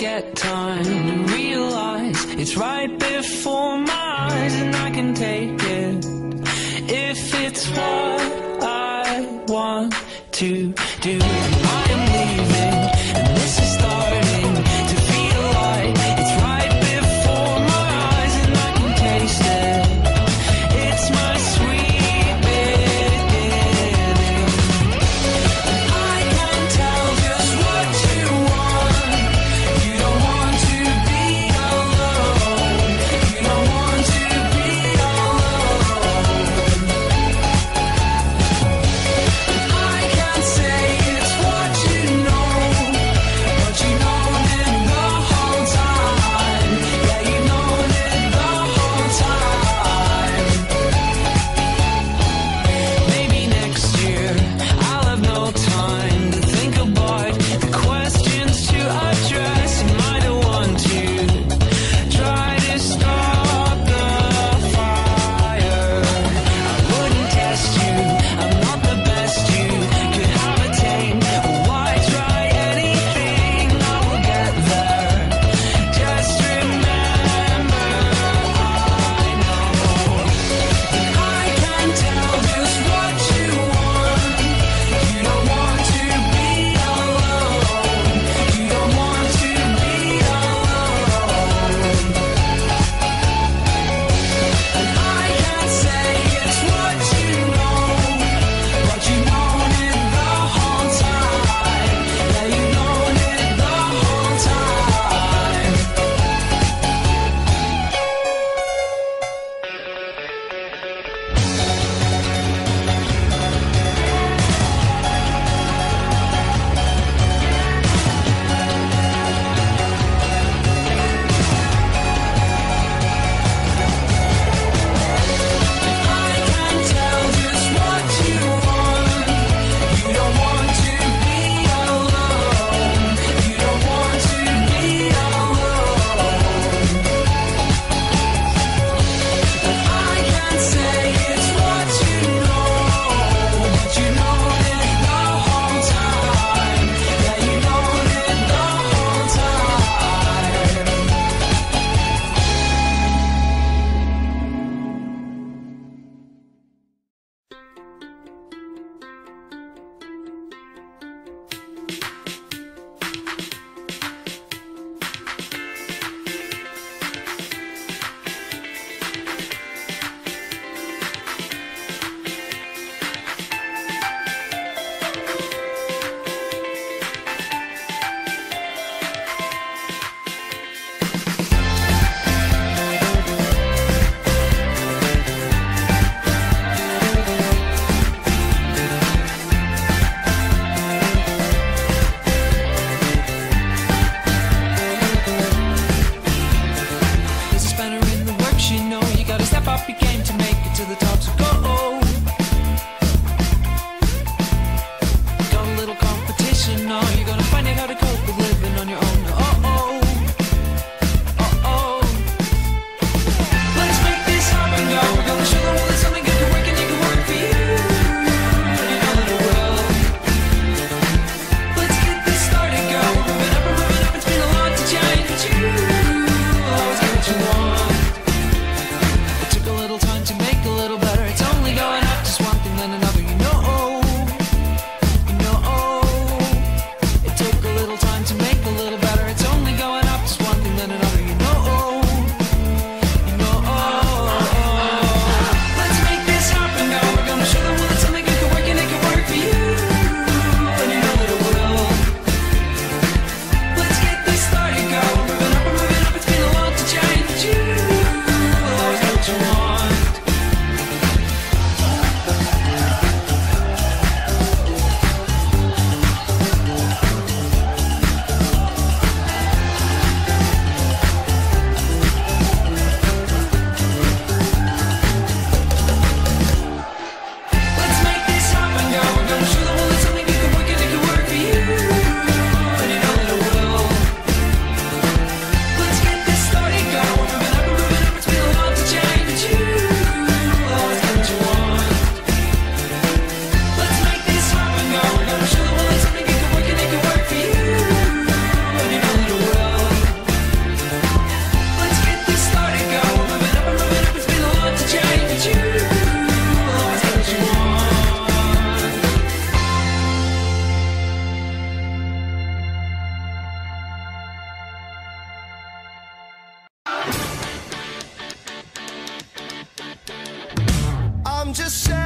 get time and realize it's right before my eyes, and I can take it if it's what I want to do. I am leaving, and this is starting to feel like it's right before my eyes, and I can taste it. It's my sweet beginning, and I can't tell just what you want. You don't want to be alone. You don't want to be alone. I can't say it's what just say